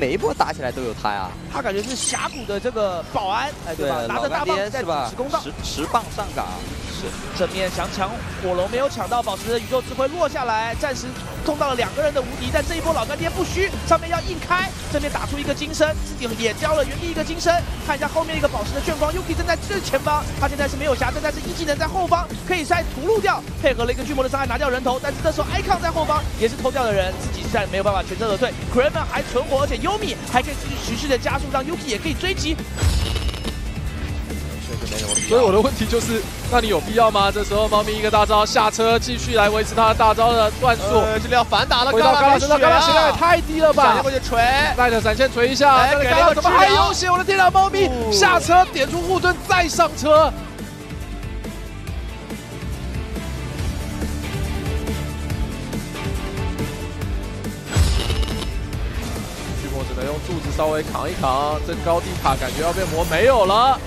每一波打起来都有他呀。他感觉是峡谷的这个保安，哎，对吧？拿着大棒在主持公道，10棒上岗。是正面想抢火龙没有抢到，保持宇宙之辉落下来，暂时碰到了2个人的无敌。但这一波老干爹不虚，上面要硬开，正面打出一个金身，自己也交了原地一个金身。看一下后面一个宝石的炫光 ，Yuki 正在最前方，他现在是没有霞，但是一技能在后方可以再屠戮掉，配合了一个巨魔的伤害拿掉人头。但是这时候 Ikon 在后方也是偷掉的人，自己现在没有办法全身而退。Kramer 还存活，而且 Umi 还可以持续的加速，让 Yuki 也可以追击。 所以我的问题就是，那你有必要吗？这时候猫咪一个大招下车，继续来维持他的大招的段数。这里要反打了，回到刚刚，刚刚血量也太低了吧！闪现过去锤，带着闪现锤一下，这里刚刚怎么还有血？我的天啊！猫咪下车点出护盾，再上车。巨魔只能用柱子稍微扛一扛，这高地塔感觉要被磨没有了。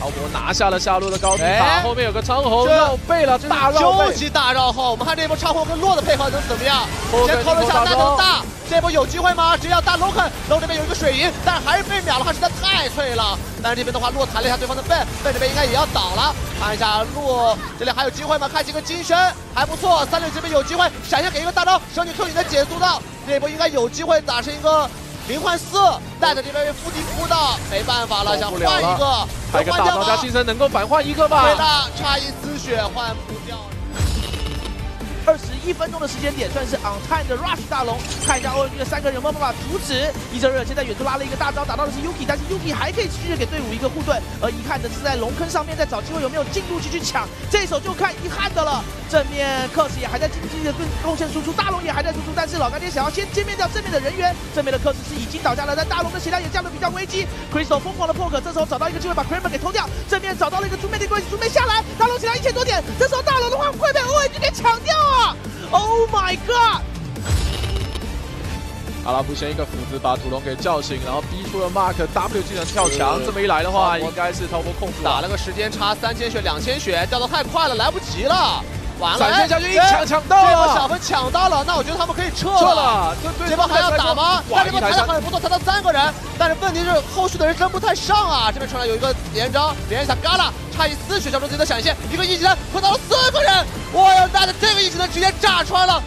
超博拿下了下路的高地塔，后面有个苍红绕背了，大绕背，究极大绕后。我们看这波苍红跟洛的配合能怎么样？先偷了一下大头大，这波有机会吗？只要大龙肯，龙这边有一个水银，但还是被秒了，他实在太脆了。但是这边的话，洛弹了一下对方的笨，笨这边应该也要倒了。看一下洛这里还有机会吗？看几个金身还不错，36这边有机会，闪现给一个大招，升级 Q 你的减速到，这波应该有机会打成一个。 0换4，带着这边被附近扑到，没办法了，想换一个，能换掉吗？大家金身能够反换一个吧？对的，差一丝血换不掉。21分钟的时间点算是 on time 的 rush 大龙，看一下 ONG 的3个人有没有办法阻止。一阵热现在远处拉了一个大招，打到的是 Yuki， 但是 Yuki 还可以继续给队伍一个护盾。而遗憾的是在龙坑上面在找机会有没有进入去抢，这一手就看遗憾的了。正面 Curse 也还在尽力的贡献输出，大龙也还在输出，但是老干爹想要先歼灭掉正面的人员。正面的 Curse 是已经倒下了，但大龙的血量也降得比较危机。Crystal 疯狂的 poke， 这时候找到一个机会把 Kramer 给偷掉。正面找到了一个猪妹的关系，猪妹下来，大龙血量1000多点，这时候大龙的话会被 ONG 给抢掉啊！ Oh my god！ 阿拉布先一个斧子把土龙给叫醒，然后逼出了 Mark W 技能跳墙。这么一来的话，应该是超波控制打了个时间差，3000血、2000血，掉的太快了，来不及了。完了，闪现下去一抢抢到了，这波小分抢到了，那我觉得他们可以撤了。这波还要打吗？但这波打的很不错，才到3个人，但是问题是后续的人跟不太上啊。这边传来有一个连招，连一下 gala， 差一丝血，小周杰的闪现，一个一技能碰到了4个人。 哇！要带着这个一技能直接炸穿了